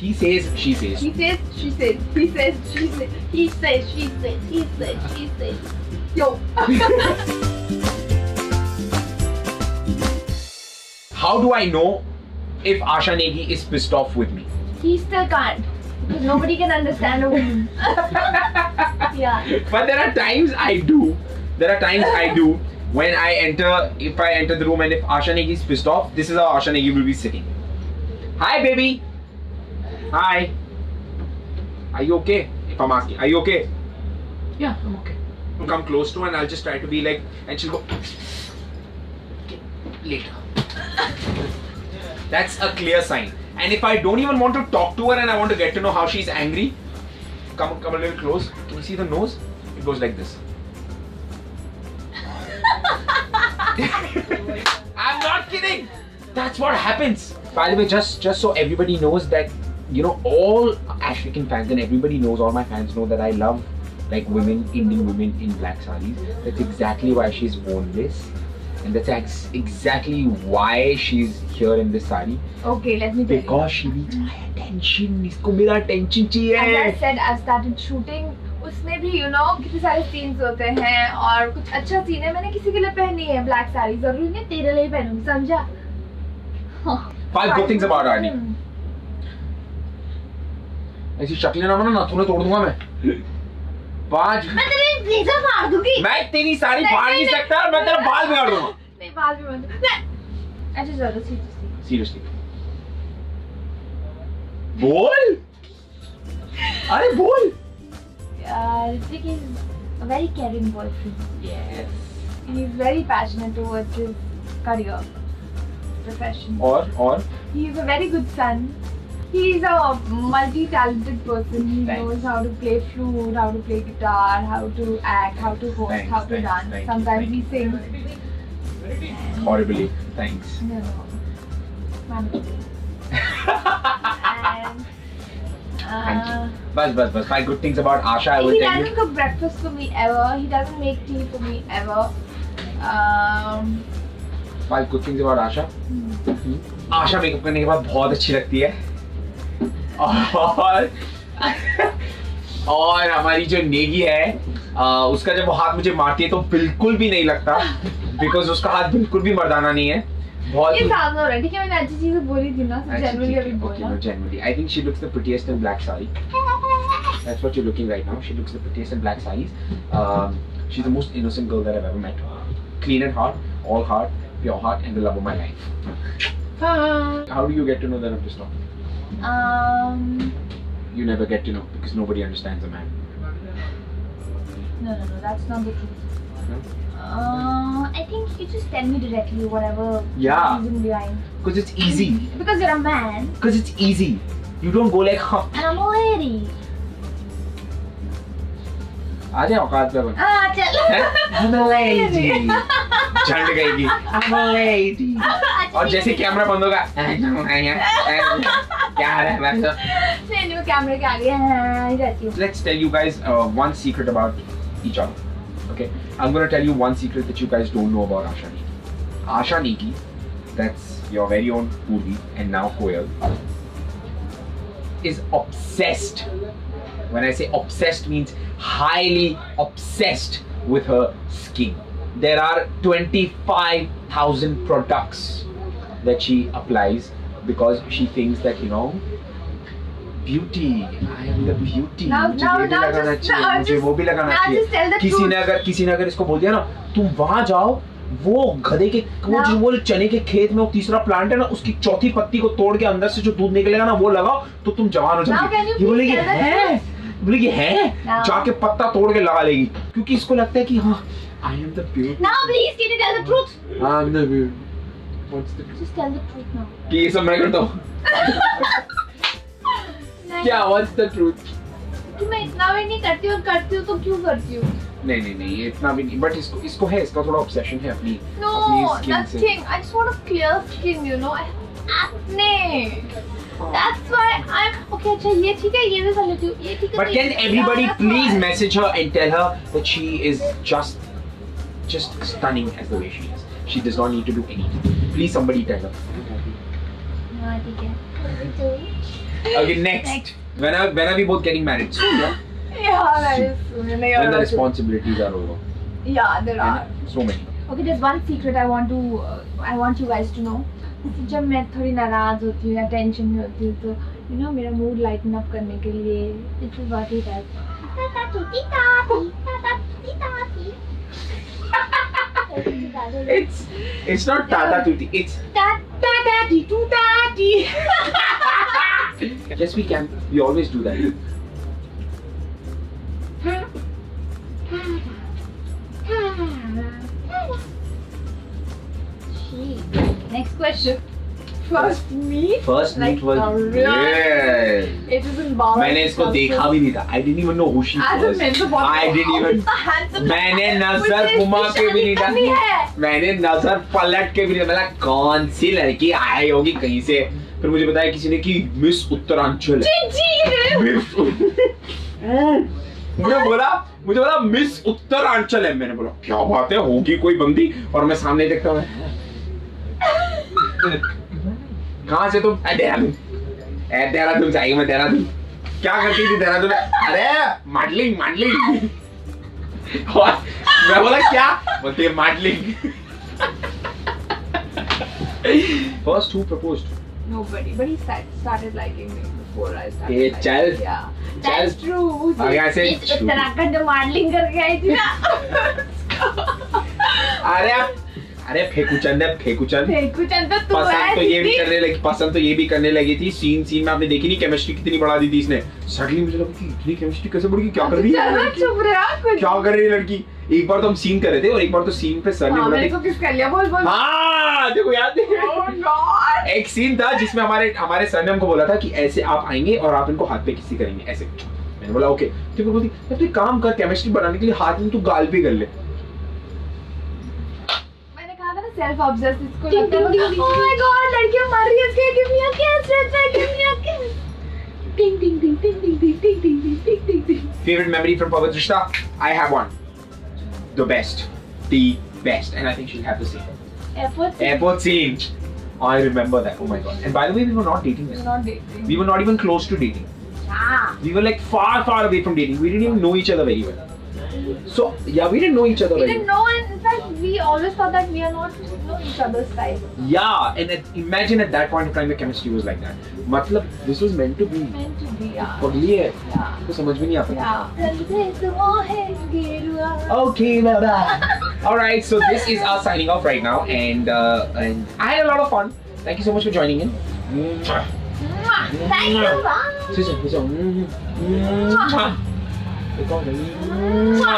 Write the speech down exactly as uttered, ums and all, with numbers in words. He says, she says. He says, she says. He says, she says. He says, she says. He says, she says. Yo. How do I know if Asha Negi is pissed off with me? He still can't. Because nobody can understand him. Yeah. But there are times I do. There are times I do. When I enter, if I enter the room and if Asha Negi is pissed off, this is how Asha Negi will be sitting. Hi, baby. Hi. Are you okay? If I'm asking, are you okay? Yeah, I'm okay. I'll come close to her and I'll just try to be like, and she'll go, okay, later. That's a clear sign. And if I don't even want to talk to her and I want to get to know how she's angry, come, come a little close. Can you see the nose? It goes like this. I'm not kidding. That's what happens. By the way, just, just so everybody knows that, you know, all African fans and everybody knows, all my fans know that I love like women, Indian women in black sarees. That's exactly why she's worn this. And that's ex exactly why she's here in this sari. Okay, let me tell you. Because she needs my attention. Isko mera attention chahiye. As I said, I started shooting. Usme bhi, you know, kitne sare scenes hote hain aur kuch acha scene hai. Maine kisi ke liye pehni hai black sari. Zaruri nahi tere liye pehnungi, samjha? Five good things about Arnie. ऐसी शक्लें ना बना ना, तूने तोड़ दूँगा मैं. पाँच. मैं तेरे ब्लेजर फाड़ दूँगी. मैं तेरी सारी फाड़ नहीं सकता और मैं तेरा बाल बिगाड़ दूँगा. नहीं बाल भी मत. नहीं. ऐसे ज़रूर seriously. Seriously. बोल. अरे बोल. Ritik is a very caring boyfriend. Yes. And he's very passionate towards his career, profession. Or or. He's a very good son. He's a multi-talented person. He thanks. Knows how to play flute, how to play guitar, how to act, how to host, thanks, how to thanks, dance. Thanks, Sometimes thanks. He sings. Horribly. Thanks. No. And, uh, Buzz, buzz, buzz. My good things about Asha, I will tell you. He doesn't cook breakfast for me ever. He doesn't make tea for me ever. Um, Five good things about Asha. Hmm. Asha makeup करने के बाद बहुत अच्छी लगती है. और और हमारी जो नेगी है, उसका जब वो हाथ मुझे मारती है तो बिल्कुल भी नहीं लगता, because उसका हाथ बिल्कुल भी मर्दाना नहीं है. ये सामना हो रहा है, ठीक है मैंने अच्छी चीजें बोली थी ना, generally अभी बोला. Generally, I think she looks the prettiest in black saree. That's what you're looking right now. She looks the prettiest in black sarees. Um, she's the most innocent girl that I've ever met. Clean at heart, all heart, pure heart, and the love of my life. How do you get to know that I'm just not? Um. You never get to know because nobody understands a man. No, no, no. That's not the truth. No? Uh, I think you just tell me directly whatever yeah. reason behind. Because it's easy. Because you're a man. Because it's easy. You don't go like, huh. And I'm a lady. I'm a lady. I'm a lady. And जैसे camera बंद होगा Let's tell you guys uh, one secret about each other. Okay, I'm gonna tell you one secret that you guys don't know about Asha Negi. Asha Negi, that's your very own Poodhi and now Koyal, is obsessed. When I say obsessed means highly obsessed with her skin. There are twenty-five thousand products that she applies because she thinks that, you know, beauty. I am the beauty. Now, now, now, just, now, just, now, just tell the truth. अगर किसी ने अगर इसको बोल दिया ना, तुम वहाँ जाओ, वो गधे के, वो जो वो चने के खेत में वो तीसरा प्लांट है ना, उसकी चौथी पत्ती को तोड़ के अंदर से जो दूध निकलेगा ना, वो लगाओ, तो तुम जवान हो जाओगे. ये बोलेगी है, बोलेगी है, जाके पत्ता तोड़ के लगा लेगी, क्योंकि इसको लगता है कि हाँ, I am the beauty. Now, please, can you tell the truth? I am the beauty. What's the truth? Just tell the truth now. कि ये सब मैं करता हूँ. Yeah, what's the truth? कि मैं इतना भी नहीं करती और करती हूँ तो क्यों करती हूँ? नहीं नहीं नहीं इतना भी नहीं but इसको इसको है इसका थोड़ा obsession है अपनी no nothing I just want a clear skin you know acne that's why I'm okay अच्छा ये ठीक है ये भी कर लेती हूँ ये ठीक है but can everybody please message her and tell her that she is just just stunning as the way she is she does not need to do anything please somebody tell her हाँ ठीक है Okay, next. next. When are when are we both getting married? Soon, yeah. Yeah, that is soon. When the responsibilities are over. Yeah, there are so many. Okay, there's one secret I want to uh, I want you guys to know. जब मैं थोड़ी नाराज होती हूँ या tension में होती हूँ तो you know मेरा mood lighten up करने के लिए it's about it as ताता तूती ताती ताता तूती ताती it's it's not ताता तूती it's ताता ताती तू ताती yes we can we always do that Next question. First meet. First meet like, was real. Yeah. It was in Bali. मैंने इसको देखा भी नहीं था. I didn't even know who she was. I didn't even. मैंने नजर घुमा के भी नहीं था. मैंने नजर पलट के भी नहीं. मतलब कौन सी लड़की आई होगी कहीं से? फिर मुझे बताया किसी ने कि मिस उत्तरांचल है. जी मुझे बोला मुझे बोला मिस उत्तरांचल है. मैंने बोला क्या बात है होगी कोई बंदी और मैं सामने देखता हूँ कहाँ से तुम देहरादून देहरादून से आई मैं देहरादून क्या करती थी देहरादून अरे मॉडलिंग मॉडलिंग मैं बोला क्या बोलती है modelling first who proposed nobody but he started liking me before I started ये चल that's true इस उत्तराखंड मॉडलिंग करके आई थी ना अरे अरे फेकुचंद है फेकुचंद फेकुचंद तो पसंद तो ये भी करने लगी पसंद तो ये भी करने लगी थी सीन सीन में आपने देखी नहीं केमिस्ट्री कितनी बढ़ा दी थी इसने सडनली मुझे लगा कि इतनी केमिस्ट्री कैसे बढ़ गई क्या कर रही है चुप रहा क्या कर रही है लड़की एक बार तो हम सीन कर रहे थे और एक बार तो सीन पे सर ने बोला देखो किस कर लिया बोल बोल हां देखो याद है ओह गॉड एक सीन था जिसमें हमारे हमारे सर ने हमको बोला था कि ऐसे आप आएंगे और आप इनको हाथ पे किसी करेंगे ऐसे मैंने बोला ओके तो बोलती तू एक काम कर केमिस्ट्री बनाने के लिए हाथ में तू गाल पे कर ले self obsessed इसको लगता है oh my god लड़कियां मर रही हैं give me a kiss give me a kiss ding ding ding ding ding ding ding ding ding ding favorite memory from Pavitra Rishta I have one the best the best and I think she'll have the same airport airport scene I remember that oh my god and by the way we were not dating we were not dating we were not even close to dating yeah we were like far far away from dating we didn't even know each other very well So yeah, we didn't know each other. We didn't know, and in fact, we always thought that we are not know each other's type. Yeah, and at, imagine at that point of time the chemistry was like that. मतलब this was meant to be. Meant to be. Yeah. और ये तो समझ में नहीं आता. Yeah. Okay, bye bye. All right, so this is us signing off right now, and uh, and I had a lot of fun. Thank you so much for joining in. Thank you. Susan, Susan. Come on.